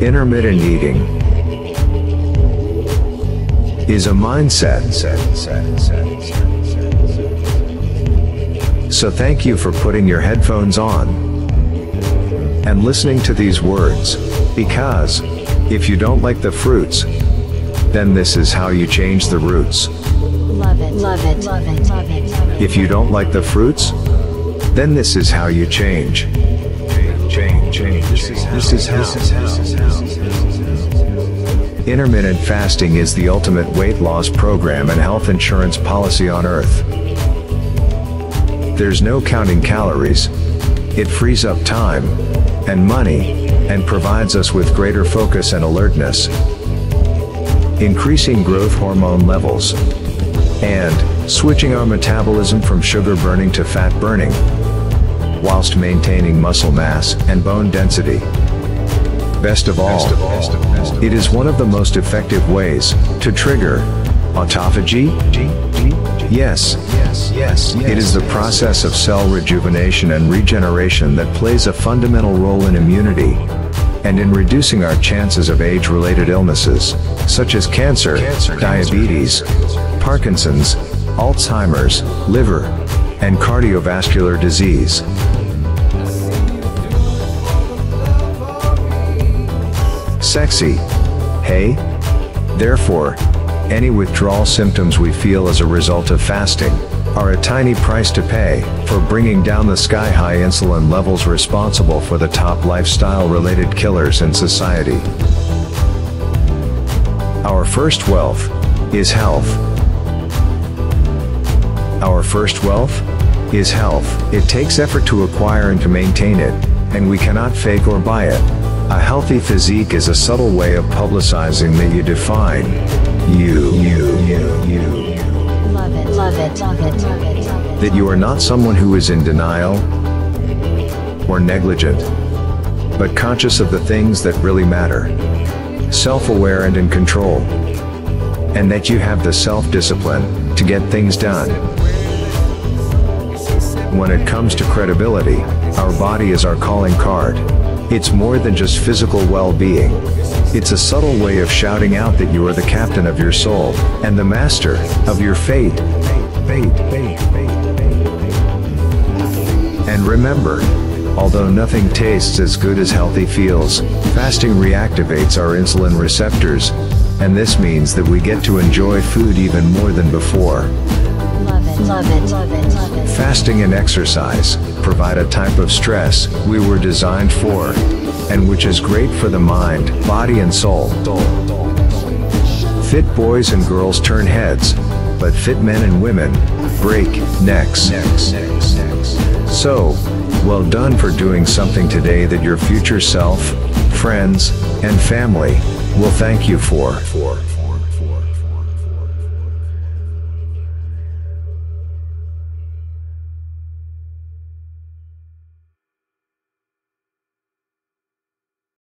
Intermittent eating is a mindset. So thank you for putting your headphones on and listening to these words, because if you don't like the fruits, then this is how you change the roots. Love it, love it, love it, love it. If you don't like the fruits, then this is how you change. Intermittent fasting is the ultimate weight loss program and health insurance policy on earth. There's no counting calories. It frees up time and money and provides us with greater focus and alertness, increasing growth hormone levels, and switching our metabolism from sugar burning to fat burning, whilst maintaining muscle mass and bone density. Best of all, it is one of the most effective ways to trigger autophagy. Yes, it is the process of cell rejuvenation and regeneration that plays a fundamental role in immunity and in reducing our chances of age-related illnesses, such as cancer, diabetes, Parkinson's, Alzheimer's, liver, and cardiovascular disease. Sexy, hey? Therefore, any withdrawal symptoms we feel as a result of fasting are a tiny price to pay for bringing down the sky-high insulin levels responsible for the top lifestyle-related killers in society. Our first wealth is health. Our first wealth is health. It takes effort to acquire and to maintain it, and we cannot fake or buy it. A healthy physique is a subtle way of publicizing that you define you. Love it, love it, love it, love it, love it. That you are not someone who is in denial or negligent, but conscious of the things that really matter, self-aware and in control, and that you have the self-discipline to get things done. When it comes to credibility, our body is our calling card. It's more than just physical well-being. It's a subtle way of shouting out that you are the captain of your soul and the master of your fate. And remember, although nothing tastes as good as healthy feels, fasting reactivates our insulin receptors, and this means that we get to enjoy food even more than before. Love it, love it, love it, love it. Fasting and exercise provide a type of stress we were designed for, and which is great for the mind, body and soul. Fit boys and girls turn heads, but fit men and women break necks. So, well done for doing something today that your future self, friends, and family will thank you for.